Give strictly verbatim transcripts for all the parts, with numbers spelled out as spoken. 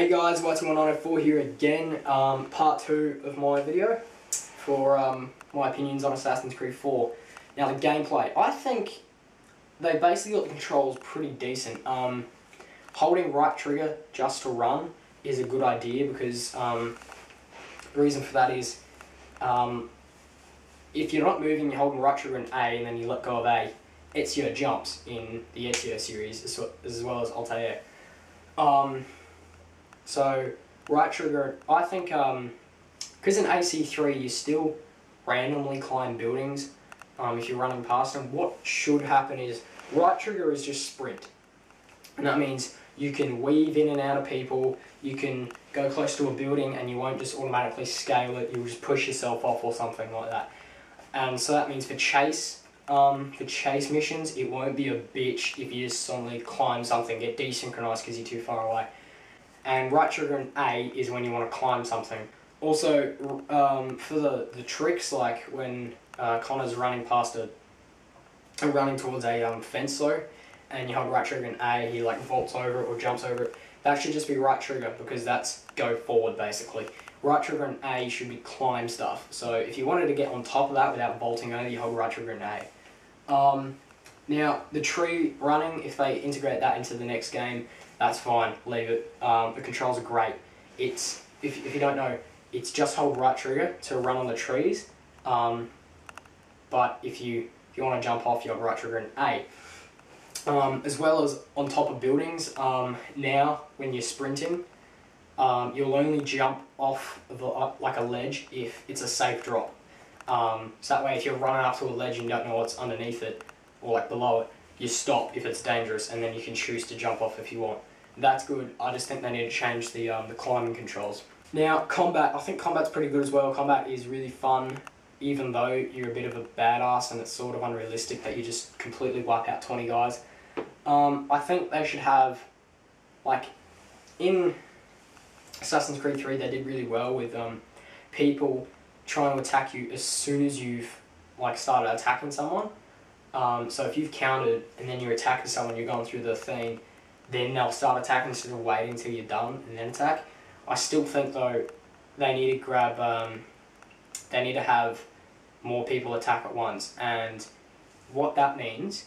Hey guys, Y T one nine oh four here again, um, part two of my video for um, my opinions on Assassin's Creed four. Now the gameplay, I think they basically got the controls pretty decent. Um, holding right trigger just to run is a good idea because um, the reason for that is um, if you're not moving, you're holding right trigger in A and then you let go of A. Ezio jumps in the Ezio series as well as Altair. Um, So, right trigger, I think, because um, in A C three you still randomly climb buildings um, if you're running past them. What should happen is, right trigger is just sprint. And that means you can weave in and out of people, you can go close to a building and you won't just automatically scale it, you'll just push yourself off or something like that. And so that means for chase, um, for chase missions, it won't be a bitch if you just suddenly climb something, get desynchronized because you're too far away. And right trigger and A is when you want to climb something. Also, um, for the, the tricks, like when uh, Connor's running past a, running towards a um, fence though, and you hold right trigger and A, he like vaults over it or jumps over it, that should just be right trigger because that's go forward basically. Right trigger and A should be climb stuff. So if you wanted to get on top of that without vaulting over, you hold right trigger and A. Um, now, the tree running, if they integrate that into the next game, that's fine, leave it. Um, the controls are great. It's, if, if you don't know, it's just hold right trigger to run on the trees, um, but if you if you want to jump off, you have right trigger and A. Um, as well as on top of buildings, um, now when you're sprinting, um, you'll only jump off the, uh, like a ledge if it's a safe drop. Um, so that way if you're running up to a ledge and you don't know what's underneath it, or like below it, you stop if it's dangerous and then you can choose to jump off if you want. That's good. I just think they need to change the um, the climbing controls. Now, combat. I think combat's pretty good as well. Combat is really fun, even though you're a bit of a badass and it's sort of unrealistic that you just completely wipe out twenty guys. Um, I think they should have, like, in Assassin's Creed three they did really well with um, people trying to attack you as soon as you've, like, started attacking someone. Um, so if you've countered and then you're attacking someone, you're going through the thing, then they'll start attacking instead of waiting until you're done and then attack. I still think though they need to grab, um, they need to have more people attack at once, and what that means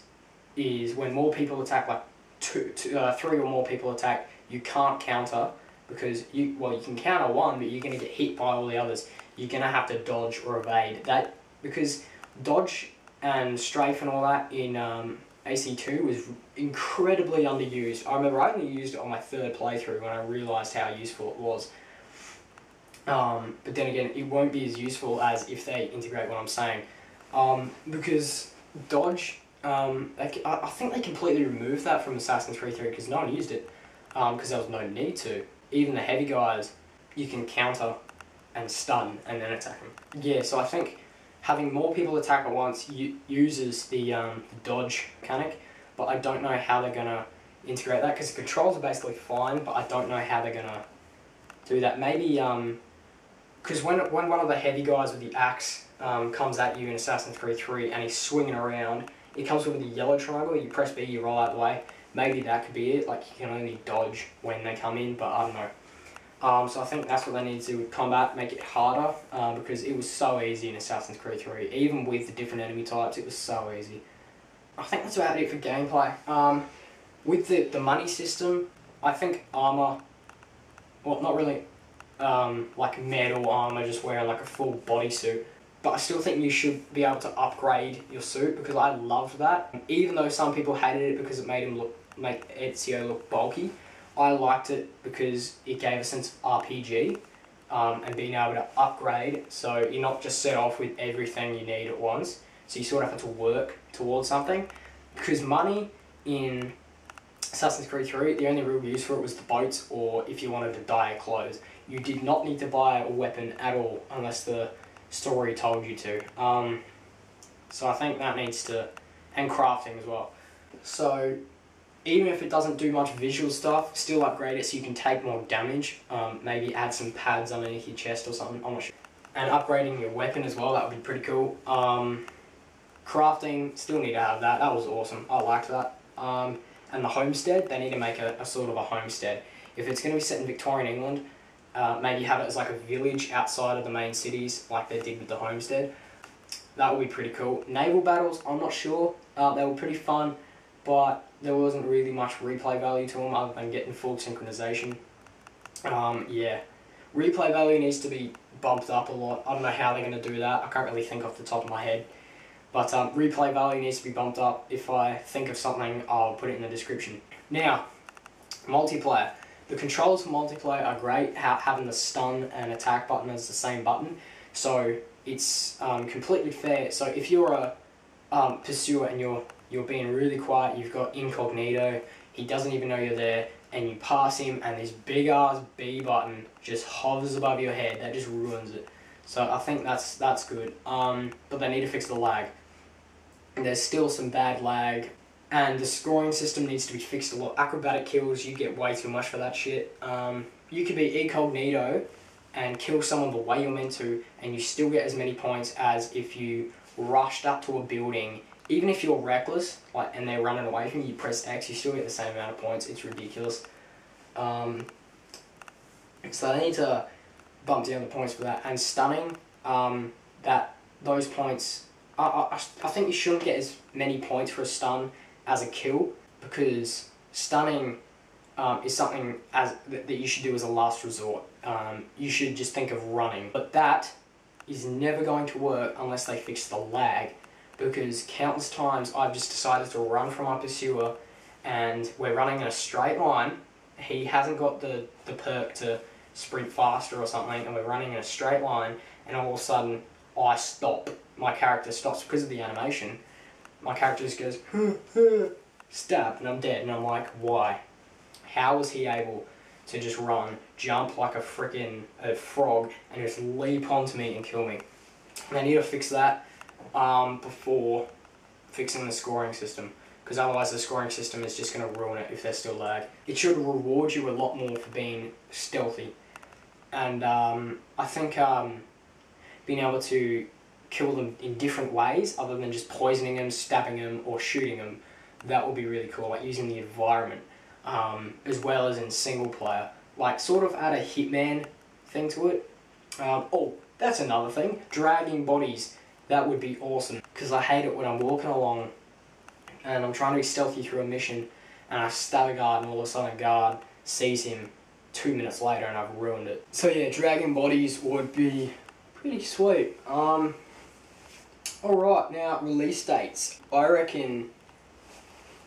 is when more people attack, like two, two, uh, three or more people attack, you can't counter because you, well you can counter one, but you're going to get hit by all the others. You're going to have to dodge or evade that, because dodge and strafe and all that in um, A C two was incredibly underused. I remember I only used it on my third playthrough when I realised how useful it was. Um, but then again, it won't be as useful as if they integrate what I'm saying. Um, because dodge, um, I, I think they completely removed that from Assassin's Creed three because no one used it. Because um, there was no need to. Even the heavy guys, you can counter and stun and then attack them. Yeah, so I think having more people attack at once uses the um, dodge mechanic, but I don't know how they're going to integrate that, because the controls are basically fine, but I don't know how they're going to do that. Maybe, because um, when, when one of the heavy guys with the axe um, comes at you in Assassin's Creed three and he's swinging around, it comes with a yellow triangle, you press B, you roll out of the way. Maybe that could be it, like you can only dodge when they come in, but I don't know. Um, so I think that's what they need to do with combat, make it harder, uh, because it was so easy in Assassin's Creed three. Even with the different enemy types, it was so easy. I think that's about it for gameplay. Um, with the, the money system, I think armour, well not really um, like metal armour, just wearing like a full bodysuit, but I still think you should be able to upgrade your suit, because I loved that. Even though some people hated it because it made him look, make Ezio look bulky, I liked it because it gave a sense of R P G um, and being able to upgrade, so you're not just set off with everything you need at once, so you sort of have to work towards something. Because money in Assassin's Creed three, the only real use for it was the boats, or if you wanted to dye clothes. You did not need to buy a weapon at all unless the story told you to. Um, so I think that needs to, and crafting as well. So even if it doesn't do much visual stuff, still upgrade it so you can take more damage. Um, maybe add some pads underneath your chest or something, I'm not sure. And upgrading your weapon as well, that would be pretty cool. Um, crafting, still need to have that, that was awesome, I liked that. Um, and the homestead, they need to make a, a sort of a homestead. If it's going to be set in Victorian England, uh, maybe have it as like a village outside of the main cities, like they did with the Homestead. That would be pretty cool. Naval battles, I'm not sure. Uh, they were pretty fun, but there wasn't really much replay value to them other than getting full synchronization. Um, yeah. Replay value needs to be bumped up a lot. I don't know how they're going to do that. I can't really think off the top of my head. But um, replay value needs to be bumped up. If I think of something, I'll put it in the description. Now, multiplayer. The controls for multiplayer are great. Ha having the stun and attack button as the same button. So it's um, completely fair. So if you're a um, pursuer and you're, you're being really quiet, you've got incognito, he doesn't even know you're there, and you pass him and this big ass B button just hovers above your head. That just ruins it. So I think that's, that's good. Um, but they need to fix the lag. There's still some bad lag, and the scoring system needs to be fixed a lot. Acrobatic kills, you get way too much for that shit. Um, you could be incognito and kill someone the way you're meant to, and you still get as many points as if you rushed up to a building. Even if you're reckless, like, and they're running away from you, you press X, you still get the same amount of points. It's ridiculous. Um, so I need to bump down the points for that. And stunning, um, that those points... I, I, I think you shouldn't get as many points for a stun as a kill, because stunning um, is something as that you should do as a last resort. Um, you should just think of running. But that is never going to work unless they fix the lag, because countless times I've just decided to run from my pursuer and we're running in a straight line. He hasn't got the, the perk to sprint faster or something, and we're running in a straight line, and all of a sudden I stop. My character stops because of the animation. My character just goes, huh, huh, stab, and I'm dead, and I'm like, why? How was he able to just run, jump like a frickin' a frog, and just leap onto me and kill me? And they need to fix that um, before fixing the scoring system, because otherwise the scoring system is just going to ruin it if there's still lag. It should reward you a lot more for being stealthy. And um, I think um, being able to kill them in different ways other than just poisoning them, stabbing them, or shooting them, that would be really cool, like using the environment, um, as well as in single player. Like, sort of add a Hitman thing to it. Um, oh, that's another thing, dragging bodies, that would be awesome, because I hate it when I'm walking along and I'm trying to be stealthy through a mission and I stab a guard, and all of a sudden a guard sees him two minutes later and I've ruined it. So yeah, dragging bodies would be pretty sweet. Um, Alright, now release dates. I reckon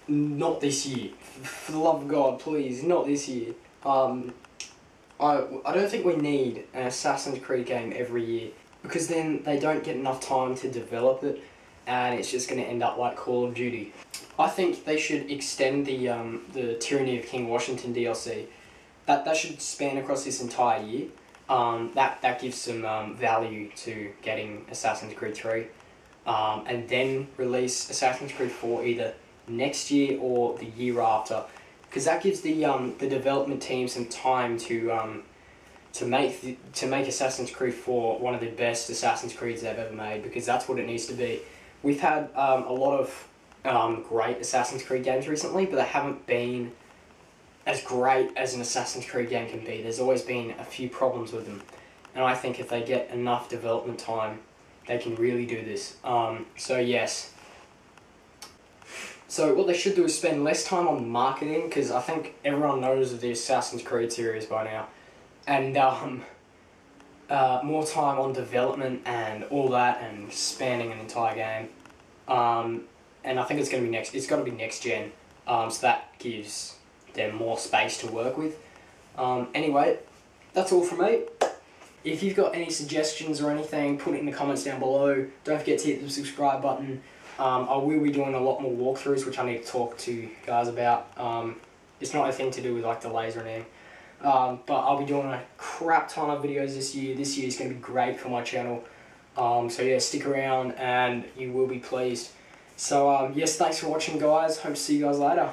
not this year. For the love of God, please, not this year. Um, I, I don't think we need an Assassin's Creed game every year, because then they don't get enough time to develop it, and it's just going to end up like Call of Duty. I think they should extend the, um, the Tyranny of King Washington D L C. That, that should span across this entire year. Um, that, that gives some um, value to getting Assassin's Creed three. Um, and then release Assassin's Creed four either next year or the year after, because that gives the um, the development team some time to um, to make the, to make Assassin's Creed four one of the best Assassin's Creeds they've ever made, because that's what it needs to be. We've had um, a lot of um, great Assassin's Creed games recently, but they haven't been as great as an Assassin's Creed game can be. There's always been a few problems with them, and I think if they get enough development time, they can really do this. Um, so yes. So what they should do is spend less time on marketing, because I think everyone knows the Assassin's Creed series by now. And um, uh, more time on development and all that, and spanning an entire game. Um, and I think it's going to be next, it's got to be next gen. Um, so that gives them more space to work with. Um, anyway, that's all from me. If you've got any suggestions or anything, put it in the comments down below. Don't forget to hit the subscribe button. Um, I will be doing a lot more walkthroughs, which I need to talk to you guys about. Um, it's not a thing to do with like the laser and everything. Um, but I'll be doing a crap ton of videos this year. This year is going to be great for my channel. Um, so yeah, stick around and you will be pleased. So um, yes, thanks for watching, guys. Hope to see you guys later.